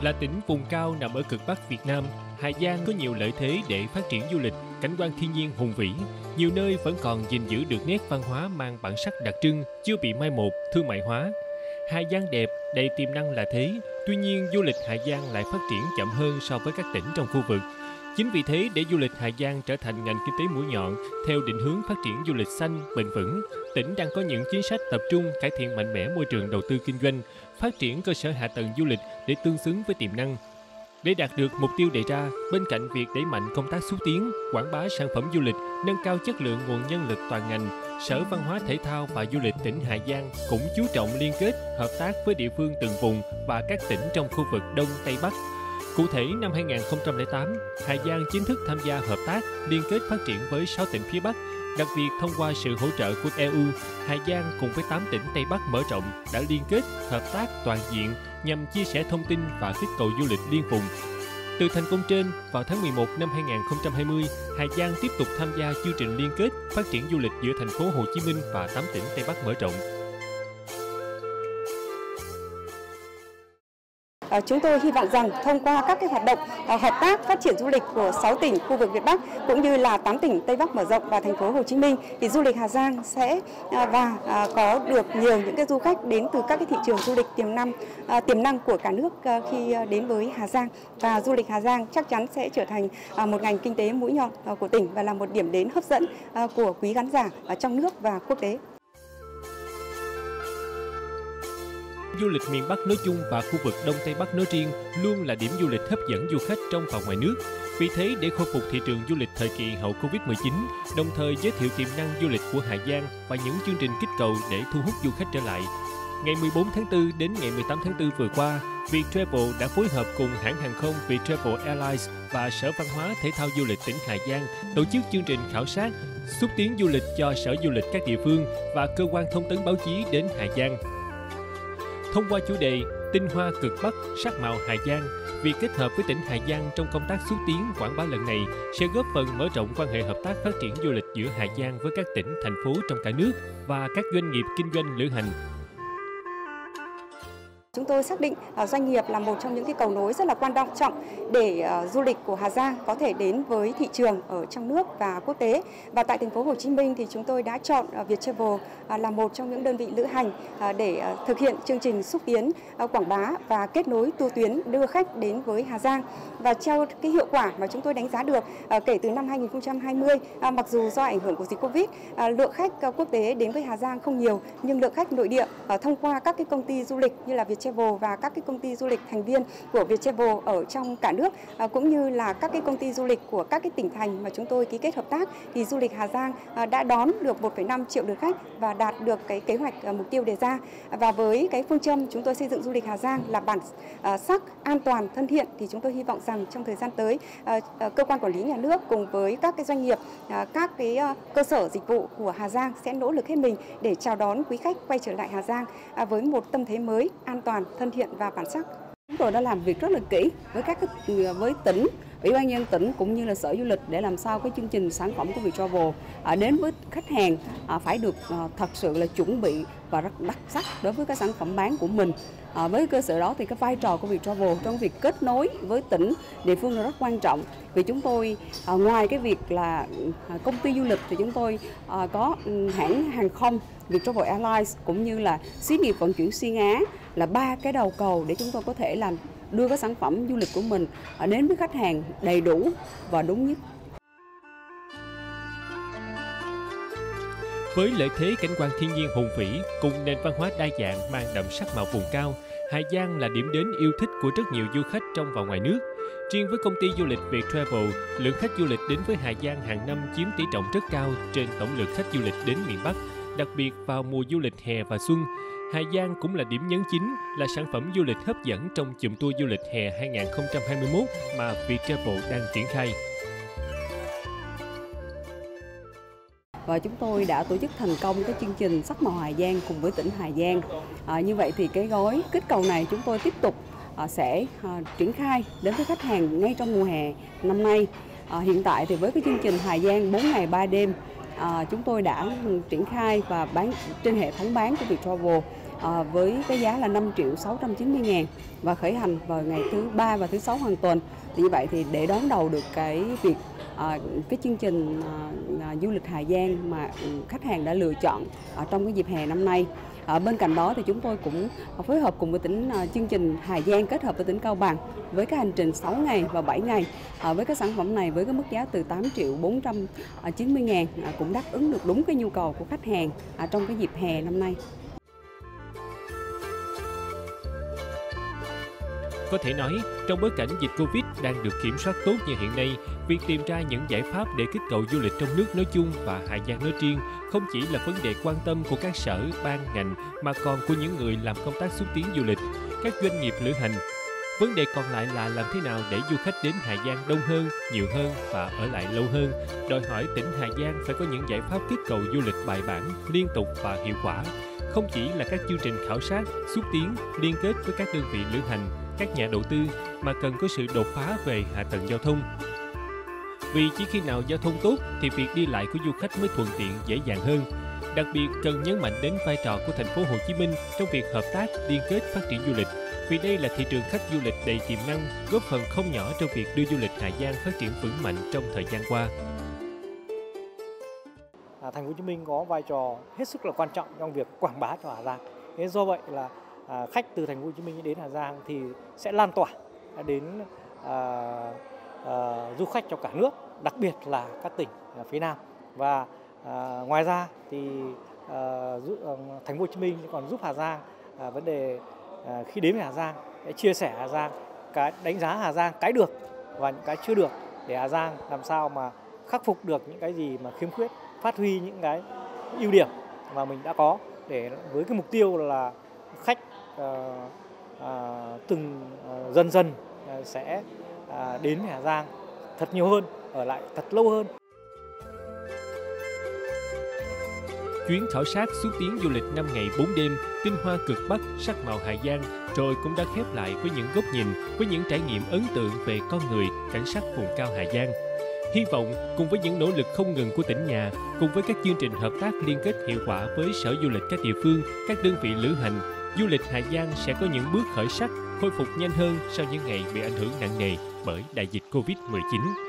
Là tỉnh vùng cao nằm ở cực Bắc Việt Nam, Hà Giang có nhiều lợi thế để phát triển du lịch, cảnh quan thiên nhiên hùng vĩ. Nhiều nơi vẫn còn gìn giữ được nét văn hóa mang bản sắc đặc trưng, chưa bị mai một, thương mại hóa. Hà Giang đẹp, đầy tiềm năng là thế, tuy nhiên du lịch Hà Giang lại phát triển chậm hơn so với các tỉnh trong khu vực. Chính vì thế, để du lịch Hà Giang trở thành ngành kinh tế mũi nhọn, theo định hướng phát triển du lịch xanh, bền vững, tỉnh đang có những chính sách tập trung cải thiện mạnh mẽ môi trường đầu tư kinh doanh, phát triển cơ sở hạ tầng du lịch để tương xứng với tiềm năng. Để đạt được mục tiêu đề ra, bên cạnh việc đẩy mạnh công tác xúc tiến, quảng bá sản phẩm du lịch, nâng cao chất lượng nguồn nhân lực toàn ngành, Sở Văn hóa Thể thao và Du lịch tỉnh Hà Giang cũng chú trọng liên kết, hợp tác với địa phương từng vùng và các tỉnh trong khu vực Đông Tây Bắc. Cụ thể, năm 2008, Hà Giang chính thức tham gia hợp tác, liên kết phát triển với 6 tỉnh phía Bắc. Đặc biệt, thông qua sự hỗ trợ của EU, Hà Giang cùng với 8 tỉnh Tây Bắc mở rộng đã liên kết, hợp tác toàn diện nhằm chia sẻ thông tin và kích cầu du lịch liên vùng. Từ thành công trên, vào tháng 11 năm 2020, Hà Giang tiếp tục tham gia chương trình liên kết phát triển du lịch giữa thành phố Hồ Chí Minh và 8 tỉnh Tây Bắc mở rộng. Chúng tôi hy vọng rằng thông qua các cái hoạt động hợp tác phát triển du lịch của 6 tỉnh khu vực Việt Bắc cũng như là 8 tỉnh Tây Bắc mở rộng và thành phố Hồ Chí Minh thì du lịch Hà Giang sẽ có được nhiều những cái du khách đến từ các cái thị trường du lịch tiềm năng của cả nước khi đến với Hà Giang, và du lịch Hà Giang chắc chắn sẽ trở thành một ngành kinh tế mũi nhọn của tỉnh và là một điểm đến hấp dẫn của quý khán giả ở trong nước và quốc tế. Du lịch miền Bắc nói chung và khu vực Đông Tây Bắc nói riêng luôn là điểm du lịch hấp dẫn du khách trong và ngoài nước. Vì thế, để khôi phục thị trường du lịch thời kỳ hậu Covid-19, đồng thời giới thiệu tiềm năng du lịch của Hà Giang và những chương trình kích cầu để thu hút du khách trở lại. Ngày 14 tháng 4 đến ngày 18 tháng 4 vừa qua, Vietravel đã phối hợp cùng hãng hàng không Vietravel Airlines và Sở Văn hóa Thể thao Du lịch tỉnh Hà Giang tổ chức chương trình khảo sát, xúc tiến du lịch cho Sở Du lịch các địa phương và cơ quan thông tấn báo chí đến Hà Giang. Thông qua chủ đề Tinh hoa cực Bắc, sắc màu Hà Giang, việc kết hợp với tỉnh Hà Giang trong công tác xúc tiến quảng bá lần này sẽ góp phần mở rộng quan hệ hợp tác phát triển du lịch giữa Hà Giang với các tỉnh, thành phố trong cả nước và các doanh nghiệp kinh doanh lữ hành. Chúng tôi xác định doanh nghiệp là một trong những cái cầu nối rất là quan trọng để du lịch của Hà Giang có thể đến với thị trường ở trong nước và quốc tế. Và tại thành phố Hồ Chí Minh thì chúng tôi đã chọn Vietravel là một trong những đơn vị lữ hành để thực hiện chương trình xúc tiến, quảng bá và kết nối tour tuyến đưa khách đến với Hà Giang. Và theo cái hiệu quả mà chúng tôi đánh giá được kể từ năm 2020, mặc dù do ảnh hưởng của dịch Covid, lượng khách quốc tế đến với Hà Giang không nhiều, nhưng lượng khách nội địa thông qua các cái công ty du lịch như là Vietravel và các cái công ty du lịch thành viên của Vietravel ở trong cả nước cũng như là các cái công ty du lịch của các cái tỉnh thành mà chúng tôi ký kết hợp tác thì du lịch Hà Giang đã đón được 1,5 triệu lượt khách và đạt được cái kế hoạch mục tiêu đề ra. Và với cái phương châm chúng tôi xây dựng du lịch Hà Giang là bản sắc an toàn thân thiện thì chúng tôi hy vọng rằng trong thời gian tới cơ quan quản lý nhà nước cùng với các cái doanh nghiệp, các cái cơ sở dịch vụ của Hà Giang sẽ nỗ lực hết mình để chào đón quý khách quay trở lại Hà Giang với một tâm thế mới an toàn, thân thiện và bản sắc. Chúng tôi đã làm việc rất là kỹ với tỉnh, Ủy ban nhân dân tỉnh cũng như là Sở Du lịch để làm sao cái chương trình sản phẩm của Vietravel đến với khách hàng phải được thật sự là chuẩn bị và rất đặc sắc đối với các sản phẩm bán của mình. Với cơ sở đó thì cái vai trò của Vietravel trong việc kết nối với tỉnh, địa phương là rất quan trọng. Vì chúng tôi ngoài cái việc là công ty du lịch thì chúng tôi có hãng hàng không Vietravel Airlines cũng như là xí nghiệp vận chuyển xuyên Á là ba cái đầu cầu để chúng tôi có thể đưa các sản phẩm du lịch của mình đến với khách hàng đầy đủ và đúng nhất. Với lợi thế cảnh quan thiên nhiên hùng vĩ cùng nền văn hóa đa dạng mang đậm sắc màu vùng cao, Hà Giang là điểm đến yêu thích của rất nhiều du khách trong và ngoài nước. Riêng với công ty du lịch Vietravel, lượng khách du lịch đến với Hà Giang hàng năm chiếm tỷ trọng rất cao trên tổng lượng khách du lịch đến miền Bắc, đặc biệt vào mùa du lịch hè và xuân. Hà Giang cũng là điểm nhấn chính, là sản phẩm du lịch hấp dẫn trong chùm tour du lịch hè 2021 mà Vietravel đang triển khai. Và chúng tôi đã tổ chức thành công cái chương trình Sắc màu Hà Giang cùng với tỉnh Hà Giang. Như vậy thì cái gói kích cầu này chúng tôi tiếp tục sẽ triển khai đến với khách hàng ngay trong mùa hè năm nay. Hiện tại thì với cái chương trình Hà Giang 4 ngày 3 đêm, chúng tôi đã triển khai và bán trên hệ thống bán của Vietravel với cái giá là 5.690.000 và khởi hành vào ngày thứ ba và thứ sáu hàng tuần. Thì như vậy thì để đón đầu được cái việc cái chương trình du lịch Hà Giang mà khách hàng đã lựa chọn trong cái dịp hè năm nay. Bên cạnh đó thì chúng tôi cũng phối hợp cùng với chương trình Hà Giang kết hợp với tỉnh Cao Bằng với cái hành trình 6 ngày và 7 ngày với cái sản phẩm này với cái mức giá từ 8.490.000 cũng đáp ứng được đúng cái nhu cầu của khách hàng trong cái dịp hè năm nay. Có thể nói, trong bối cảnh dịch Covid đang được kiểm soát tốt như hiện nay, việc tìm ra những giải pháp để kích cầu du lịch trong nước nói chung và Hà Giang nói riêng không chỉ là vấn đề quan tâm của các sở, ban, ngành mà còn của những người làm công tác xúc tiến du lịch, các doanh nghiệp lữ hành. Vấn đề còn lại là làm thế nào để du khách đến Hà Giang đông hơn, nhiều hơn và ở lại lâu hơn, đòi hỏi tỉnh Hà Giang phải có những giải pháp kích cầu du lịch bài bản, liên tục và hiệu quả. Không chỉ là các chương trình khảo sát, xúc tiến, liên kết với các đơn vị lữ hành, các nhà đầu tư mà cần có sự đột phá về hạ tầng giao thông. Vì chỉ khi nào giao thông tốt thì việc đi lại của du khách mới thuận tiện dễ dàng hơn. Đặc biệt cần nhấn mạnh đến vai trò của thành phố Hồ Chí Minh trong việc hợp tác liên kết phát triển du lịch. Vì đây là thị trường khách du lịch đầy tiềm năng, góp phần không nhỏ trong việc đưa du lịch Hà Giang phát triển vững mạnh trong thời gian qua. Thành phố Hồ Chí Minh có vai trò hết sức là quan trọng trong việc quảng bá cho Hà Giang. Thế do vậy là khách từ Thành phố Hồ Chí Minh đến Hà Giang thì sẽ lan tỏa đến du khách trong cả nước, đặc biệt là các tỉnh phía Nam. Và ngoài ra thì Thành phố Hồ Chí Minh còn giúp Hà Giang vấn đề khi đến với Hà Giang để chia sẻ Hà Giang, cái đánh giá Hà Giang cái được và những cái chưa được để Hà Giang làm sao mà khắc phục được những cái gì mà khiếm khuyết, phát huy những cái ưu điểm mà mình đã có để với cái mục tiêu là khách dần dần sẽ đến Hà Giang thật nhiều hơn, ở lại thật lâu hơn. Chuyến khảo sát xúc tiến du lịch 5 ngày 4 đêm, tinh hoa cực Bắc, sắc màu Hà Giang rồi cũng đã khép lại với những góc nhìn, với những trải nghiệm ấn tượng về con người, cảnh sắc vùng cao Hà Giang. Hy vọng cùng với những nỗ lực không ngừng của tỉnh nhà, cùng với các chương trình hợp tác liên kết hiệu quả với sở du lịch các địa phương, các đơn vị lữ hành, du lịch Hà Giang sẽ có những bước khởi sắc, khôi phục nhanh hơn sau những ngày bị ảnh hưởng nặng nề bởi đại dịch Covid-19.